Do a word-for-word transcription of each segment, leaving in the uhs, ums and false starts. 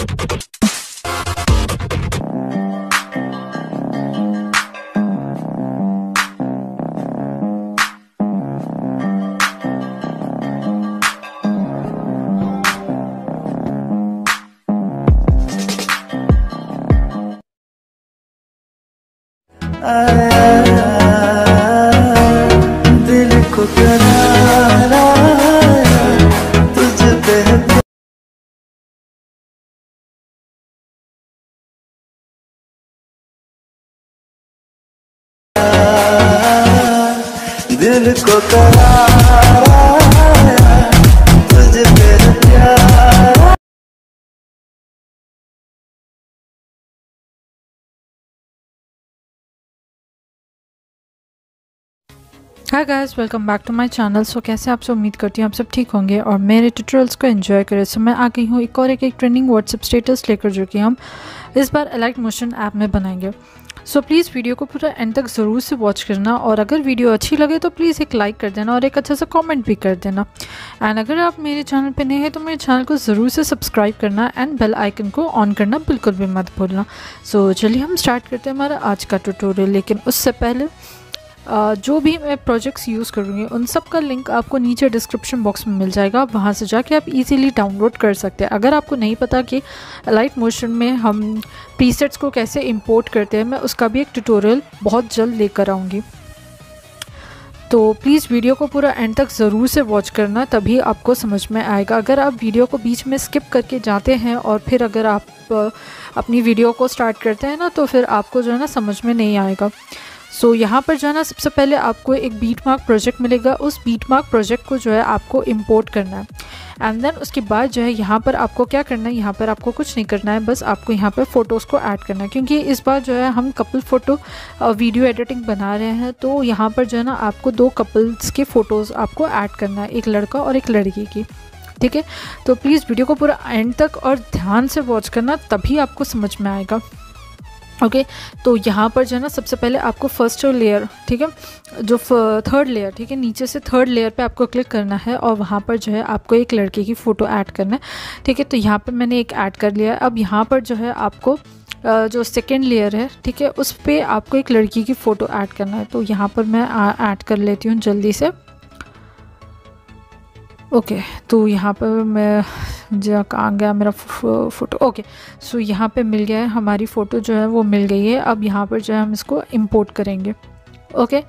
दिल को करार आया तुझे पे। दिल को करार आया तुझे तेरा प्यार। Hi guys, welcome back to my channel. So कैसे आप सब, उम्मीद करती हूँ आप सब ठीक होंगे और मेरे ट्यूटोरियल्स को एंजॉय करें। सो so, मैं आ गई हूँ एक और एक एक ट्रेंडिंग व्हाट्सएप स्टेटस लेकर जो कि हम इस बार अलाइट मोशन ऐप में बनाएंगे। सो so, प्लीज़ वीडियो को पूरा एंड तक ज़रूर से वॉच करना और अगर वीडियो अच्छी लगे तो प्लीज़ एक लाइक कर देना और एक अच्छा सा कमेंट भी कर देना। एंड अगर आप मेरे चैनल पे नए हैं तो मेरे चैनल को ज़रूर से सब्सक्राइब करना एंड बेल आइकन को ऑन करना बिल्कुल भी मत भूलना। सो so, चलिए हम स्टार्ट करते हैं हमारा आज का ट्यूटोरियल। लेकिन उससे पहले Uh, जो भी मैं प्रोजेक्ट्स यूज़ करूँगी उन सब का लिंक आपको नीचे डिस्क्रिप्शन बॉक्स में मिल जाएगा, वहाँ से जाके आप इजीली डाउनलोड कर सकते हैं। अगर आपको नहीं पता कि अलाइट मोशन में हम प्रीसेट्स को कैसे इंपोर्ट करते हैं, मैं उसका भी एक ट्यूटोरियल बहुत जल्द लेकर आऊँगी। तो प्लीज़ वीडियो को पूरा एंड तक ज़रूर से वॉच करना, तभी आपको समझ में आएगा। अगर आप वीडियो को बीच में स्किप करके जाते हैं और फिर अगर आप अपनी वीडियो को स्टार्ट करते हैं ना, तो फिर आपको जो है ना समझ में नहीं आएगा। सो so, यहाँ पर जाना, सबसे पहले आपको एक बीटमार्क प्रोजेक्ट मिलेगा। उस बीटमार्क प्रोजेक्ट को जो है आपको इंपोर्ट करना है एंड देन उसके बाद जो है यहाँ पर आपको क्या करना है, यहाँ पर आपको कुछ नहीं करना है, बस आपको यहाँ पर फ़ोटोज़ को ऐड करना है। क्योंकि इस बार जो है हम कपल फ़ोटो वीडियो एडिटिंग बना रहे हैं, तो यहाँ पर जो है ना आपको दो कपल्स के फ़ोटोज़ आपको ऐड करना है, एक लड़का और एक लड़की की। ठीक है, तो प्लीज़ वीडियो को पूरा एंड तक और ध्यान से वॉच करना, तभी आपको समझ में आएगा। ओके okay, तो यहाँ पर जो है ना सबसे पहले आपको फर्स्ट लेयर, ठीक है, जो थर्ड लेयर, ठीक है, नीचे से थर्ड लेयर पे आपको क्लिक करना है और वहाँ पर जो है आपको एक लड़के की फ़ोटो ऐड करना है। ठीक है, तो यहाँ पर मैंने एक ऐड कर लिया है। अब यहाँ पर जो है आपको जो सेकेंड लेयर है, ठीक है, उस पर आपको एक लड़की की फ़ोटो ऐड करना है। तो यहाँ पर मैं ऐड कर लेती हूँ जल्दी से। ओके okay, तो यहाँ पर मैं जो कहाँ गया मेरा फ़ोटो। ओके सो यहाँ पे मिल गया है, हमारी फ़ोटो जो है वो मिल गई है। अब यहाँ पर जो है हम इसको इंपोर्ट करेंगे। ओके okay,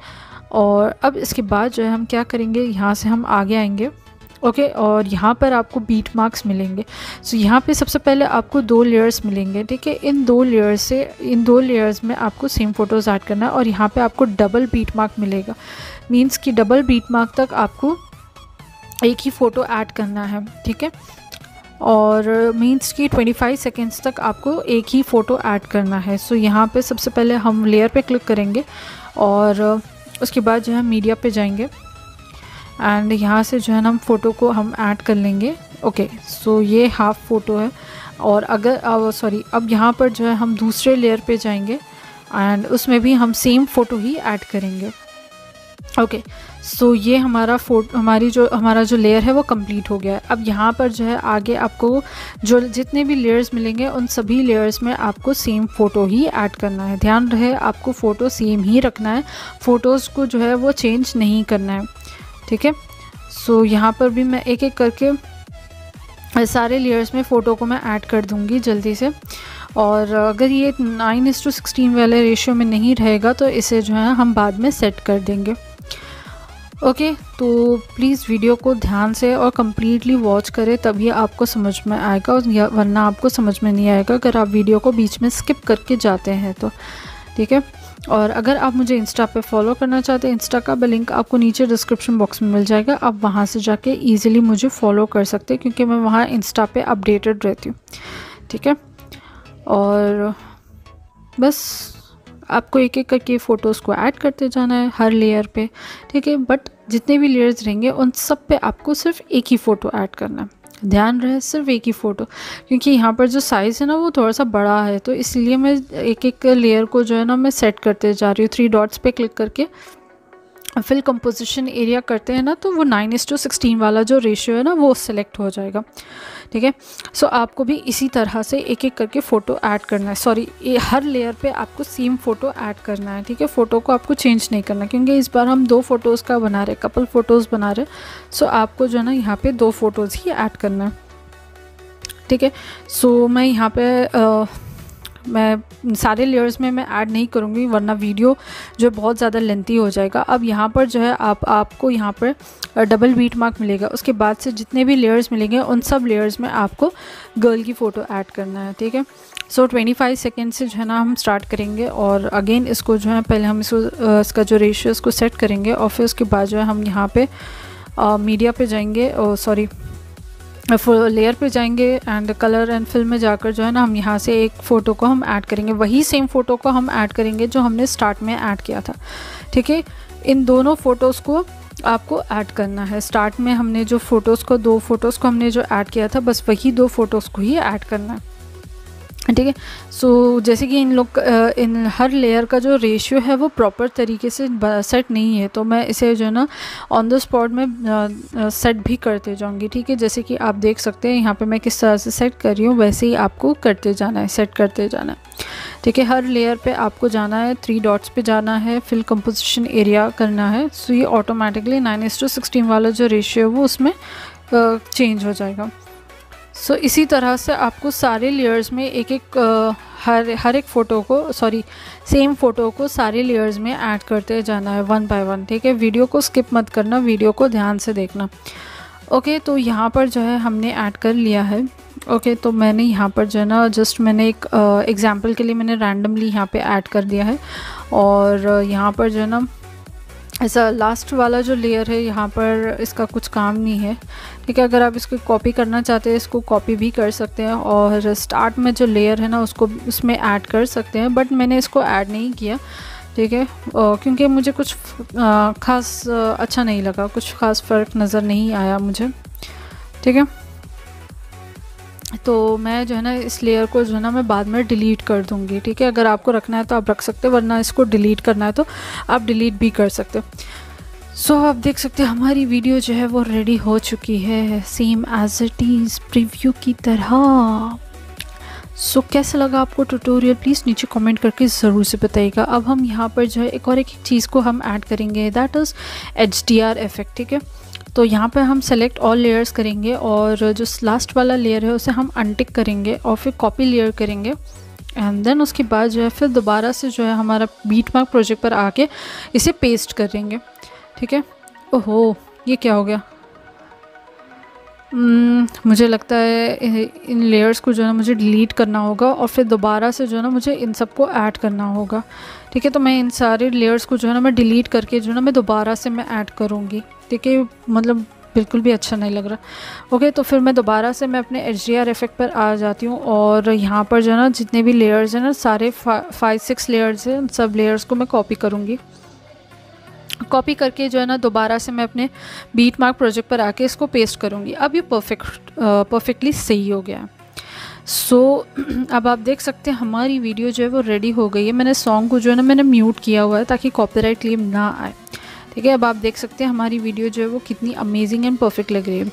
और अब इसके बाद जो है हम क्या करेंगे, यहाँ से हम आगे आएंगे। ओके okay, और यहाँ पर आपको बीट मार्क्स मिलेंगे। सो so, यहाँ पे सबसे पहले आपको दो लेयर्स मिलेंगे। ठीक है, इन दो लेयर्स से इन दो लेयर्स में आपको सेम फ़ोटोज़ ऐड करना है और यहाँ पर आपको डबल बीट मार्क मिलेगा। मीन्स कि डबल बीट मार्क तक आपको एक ही फ़ोटो ऐड करना है। ठीक है, और मीन्स कि पच्चीस सेकेंड्स तक आपको एक ही फ़ोटो ऐड करना है। सो यहाँ पे सबसे पहले हम लेयर पे क्लिक करेंगे और उसके बाद जो है मीडिया पे जाएंगे एंड यहाँ से जो है ना हम फ़ोटो को हम ऐड कर लेंगे। ओके सो ये हाफ़ फ़ोटो है और अगर सॉरी अब यहाँ पर जो है हम दूसरे लेयर पे जाएंगे एंड उसमें भी हम सेम फ़ोटो ही ऐड करेंगे। ओके okay, सो so ये हमारा फोटो हमारी जो हमारा जो लेयर है वो कंप्लीट हो गया है। अब यहाँ पर जो है आगे आपको जो जितने भी लेयर्स मिलेंगे उन सभी लेयर्स में आपको सेम फ़ोटो ही ऐड करना है। ध्यान रहे, आपको फ़ोटो सेम ही रखना है, फ़ोटोज़ को जो है वो चेंज नहीं करना है। ठीक है, सो यहाँ पर भी मैं एक एक करके सारे लेयर्स में फ़ोटो को मैं ऐड कर दूँगी जल्दी से। और अगर ये नाइन इस टू सिक्सटीन वाले रेशियो में नहीं रहेगा तो इसे जो है हम बाद में सेट कर देंगे। ओके okay, तो प्लीज़ वीडियो को ध्यान से और कम्प्लीटली वॉच करें, तभी आपको समझ में आएगा, वरना आपको समझ में नहीं आएगा अगर आप वीडियो को बीच में स्किप करके जाते हैं तो। ठीक है, और अगर आप मुझे इंस्टा पे फॉलो करना चाहते हैं, इंस्टा का लिंक आपको नीचे डिस्क्रिप्शन बॉक्स में मिल जाएगा। आप वहाँ से जाके ईजिली मुझे फॉलो कर सकते हैं क्योंकि मैं वहाँ इंस्टा पे अपडेटेड रहती हूँ। ठीक है, और बस आपको एक एक करके फ़ोटोज़ को ऐड करते जाना है हर लेयर पे। ठीक है, बट जितने भी लेयर्स रहेंगे उन सब पे आपको सिर्फ एक ही फ़ोटो ऐड करना है। ध्यान रहे, सिर्फ एक ही फ़ोटो, क्योंकि यहाँ पर जो साइज़ है ना वो थोड़ा सा बड़ा है, तो इसलिए मैं एक एक लेयर को जो है ना मैं सेट करते जा रही हूँ। थ्री डॉट्स पे क्लिक करके फिल कंपोजिशन एरिया करते हैं ना तो वो नाइन इस टू सिक्सटीन वाला जो रेशियो है ना वो सिलेक्ट हो जाएगा। ठीक है, सो आपको भी इसी तरह से एक एक करके फ़ोटो ऐड करना है। सॉरी, ये हर लेयर पे आपको सेम फ़ोटो ऐड करना है। ठीक है, फ़ोटो को आपको चेंज नहीं करना, क्योंकि इस बार हम दो फ़ोटोज़ का बना रहे, कपल फ़ोटोज़ बना रहे, सो आपको जो है ना यहाँ पर दो फ़ोटोज़ ही ऐड करना है। ठीक है, सो मैं यहाँ पर मैं सारे लेयर्स में मैं ऐड नहीं करूँगी, वरना वीडियो जो बहुत ज़्यादा लेंथी हो जाएगा। अब यहाँ पर जो है आप आपको यहाँ पर डबल बीट मार्क मिलेगा, उसके बाद से जितने भी लेयर्स मिलेंगे उन सब लेयर्स में आपको गर्ल की फ़ोटो ऐड करना है। ठीक है, सो पच्चीस सेकेंड से जो है ना हम स्टार्ट करेंगे, और अगेन इसको जो है पहले हम इसको इसका जो रेशियो इसको सेट करेंगे, और फिर उसके बाद जो है हम यहाँ पर मीडिया पर जाएंगे, सॉरी लेयर पे जाएंगे एंड कलर एंड फिल में जाकर जो है ना हम यहाँ से एक फ़ोटो को हम ऐड करेंगे, वही सेम फ़ोटो को हम ऐड करेंगे जो हमने स्टार्ट में ऐड किया था। ठीक है, इन दोनों फ़ोटोज़ को आपको ऐड करना है। स्टार्ट में हमने जो फ़ोटोज़ को दो फ़ोटोज़ को हमने जो ऐड किया था, बस वही दो फ़ोटोज़ को ही ऐड करना है। ठीक है, सो जैसे कि इन लोग इन हर लेयर का जो रेशियो है वो प्रॉपर तरीके से सेट नहीं है, तो मैं इसे जो है ना ऑन द स्पॉट में सेट भी करते जाऊंगी। ठीक है, जैसे कि आप देख सकते हैं यहाँ पे मैं किस तरह से सेट कर रही हूँ, वैसे ही आपको करते जाना है, सेट करते जाना है। ठीक है, हर लेयर पे आपको जाना है, थ्री डॉट्स पे जाना है, फिल कंपोजिशन एरिया करना है। सो ये automatically nine is to sixteen वाला जो रेशियो है वो उसमें चेंज हो जाएगा। सो so, इसी तरह से आपको सारे लेयर्स में एक एक आ, हर हर एक फ़ोटो को सॉरी सेम फ़ोटो को सारे लेयर्स में ऐड करते जाना है, वन बाय वन। ठीक है, वीडियो को स्किप मत करना, वीडियो को ध्यान से देखना। ओके, तो यहाँ पर जो है हमने ऐड कर लिया है। ओके, तो मैंने यहाँ पर जो है ना जस्ट मैंने एक एग्ज़ाम्पल के लिए मैंने रैंडमली यहाँ पे ऐड कर दिया है, और यहाँ पर जो है ना ऐसा लास्ट वाला जो लेयर है यहाँ पर इसका कुछ काम नहीं है। ठीक है, अगर आप इसको कॉपी करना चाहते हैं इसको कॉपी भी कर सकते हैं, और स्टार्ट में जो लेयर है ना उसको उसमें ऐड कर सकते हैं, बट मैंने इसको ऐड नहीं किया। ठीक है, क्योंकि मुझे कुछ ख़ास अच्छा नहीं लगा, कुछ ख़ास फ़र्क नज़र नहीं आया मुझे। ठीक है, तो मैं जो है ना इस लेयर को जो है ना मैं बाद में डिलीट कर दूंगी। ठीक है, अगर आपको रखना है तो आप रख सकते हो, वरना इसको डिलीट करना है तो आप डिलीट भी कर सकते हो। सो आप देख सकते हैं हमारी वीडियो जो है वो रेडी हो चुकी है, same as it is preview की तरह। सो so, कैसा लगा आपको ट्यूटोरियल, प्लीज़ नीचे कमेंट करके ज़रूर से बताइएगा। अब हम यहाँ पर जो है एक और एक चीज़ को हम ऐड करेंगे, that is H D R effect. ठीक है, तो यहाँ पे हम सेलेक्ट ऑल लेयर्स करेंगे, और जो लास्ट वाला लेयर है उसे हम अनटिक करेंगे, और फिर कॉपी लेयर करेंगे, एंड देन उसके बाद जो है फिर दोबारा से जो है हमारा बीटमार्क प्रोजेक्ट पर आके इसे पेस्ट करेंगे। ठीक है, ओहो ये क्या हो गया, मुझे लगता है इन लेयर्स को जो है ना मुझे डिलीट करना होगा, और फिर दोबारा से जो है ना मुझे इन सब को ऐड करना होगा। ठीक है, तो मैं इन सारे लेयर्स को जो है ना मैं डिलीट करके जो है ना मैं दोबारा से मैं ऐड करूँगी। ठीक है, मतलब बिल्कुल भी अच्छा नहीं लग रहा। ओके, तो फिर मैं दोबारा से मैं अपने एच डी आर इफेक्ट पर आ जाती हूँ, और यहाँ पर जो है ना जितने भी लेयर्स हैं ना सारे फाइव सिक्स लेयर्स हैं, उन सब लेयर्स को मैं कॉपी करूँगी। कॉपी करके जो है ना दोबारा से मैं अपने बीटमार्क प्रोजेक्ट पर आके इसको पेस्ट करूँगी। अब ये परफेक्ट परफेक्टली सही हो गया। सो so, अब आप देख सकते हैं हमारी वीडियो जो है वो रेडी हो गई है। मैंने सॉन्ग को जो है ना मैंने म्यूट किया हुआ है ताकि कॉपीराइट क्लेम ना आए। ठीक है, अब आप देख सकते हैं हमारी वीडियो जो है वो कितनी अमेजिंग एंड परफेक्ट लग रही है।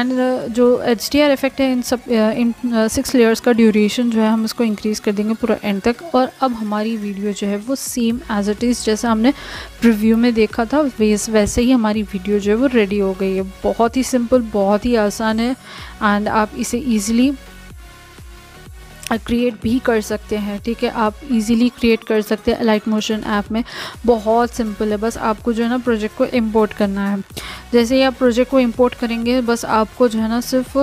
एंड जो एच डी आर इफेक्ट है इन सब इन सिक्स लेयर्स का ड्यूरेशन जो है हम इसको इंक्रीज़ कर देंगे पूरा एंड तक, और अब हमारी वीडियो जो है वो सेम एज इट इज़ जैसा हमने प्रीव्यू में देखा था वेस वैसे ही हमारी वीडियो जो है वो रेडी हो गई है। बहुत ही सिंपल, बहुत ही आसान है, एंड आप इसे ईज़िली क्रिएट भी कर सकते हैं। ठीक है, आप इजीली क्रिएट कर सकते हैं अलाइट मोशन ऐप में। बहुत सिंपल है, बस आपको जो है ना प्रोजेक्ट को इंपोर्ट करना है। जैसे ही आप प्रोजेक्ट को इंपोर्ट करेंगे, बस आपको जो है ना सिर्फ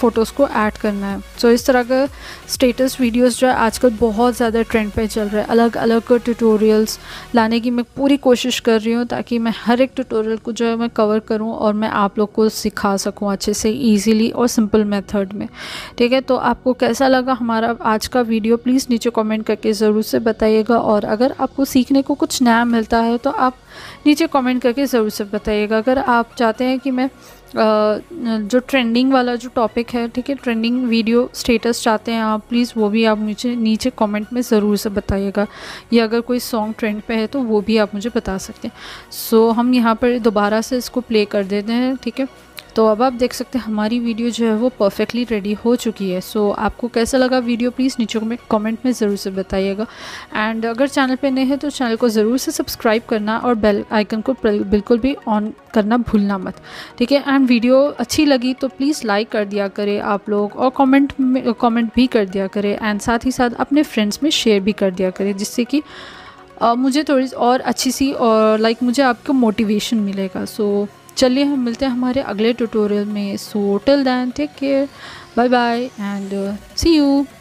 फ़ोटोज़ को ऐड करना है। सो so, इस तरह का स्टेटस वीडियोस जो है आजकल बहुत ज़्यादा ट्रेंड पे चल रहा है। अलग अलग ट्यूटोरियल्स लाने की मैं पूरी कोशिश कर रही हूँ ताकि मैं हर एक ट्यूटोरियल को जो है मैं कवर करूँ और मैं आप लोग को सिखा सकूँ अच्छे से, ईजीली और सिंपल मेथड में। ठीक है, तो आपको कैसा लगा हमारा आज का वीडियो, प्लीज़ नीचे कमेंट करके ज़रूर से बताइएगा। और अगर आपको सीखने को कुछ नया मिलता है तो आप नीचे कमेंट करके ज़रूर से बताइएगा। अगर आप चाहते हैं कि मैं जो ट्रेंडिंग वाला जो टॉपिक है, ठीक है, ट्रेंडिंग वीडियो स्टेटस चाहते हैं आप, प्लीज़ वो भी आप मुझे नीचे कमेंट में ज़रूर से बताइएगा, या अगर कोई सॉन्ग ट्रेंड पे है तो वो भी आप मुझे बता सकते हैं। सो so, हम यहाँ पर दोबारा से इसको प्ले कर देते हैं, ठीक है। तो अब आप देख सकते हैं हमारी वीडियो जो है वो परफेक्टली रेडी हो चुकी है। सो so, आपको कैसा लगा वीडियो, प्लीज़ नीचे में कमेंट में ज़रूर से बताइएगा। एंड अगर चैनल पे नए हैं तो चैनल को ज़रूर से सब्सक्राइब करना और बेल आइकन को बिल्कुल भी ऑन करना भूलना मत, ठीक है। एंड वीडियो अच्छी लगी तो प्लीज़ लाइक कर दिया करें आप लोग, और कॉमेंट में कॉमेंट भी कर दिया करें, एंड साथ ही साथ अपने फ्रेंड्स में शेयर भी कर दिया करें, जिससे कि uh, मुझे थोड़ी और अच्छी सी और लाइक like, मुझे आपको मोटिवेशन मिलेगा। सो so, चलिए हम मिलते हैं हमारे अगले ट्यूटोरियल में। So till then take care, bye bye and see you.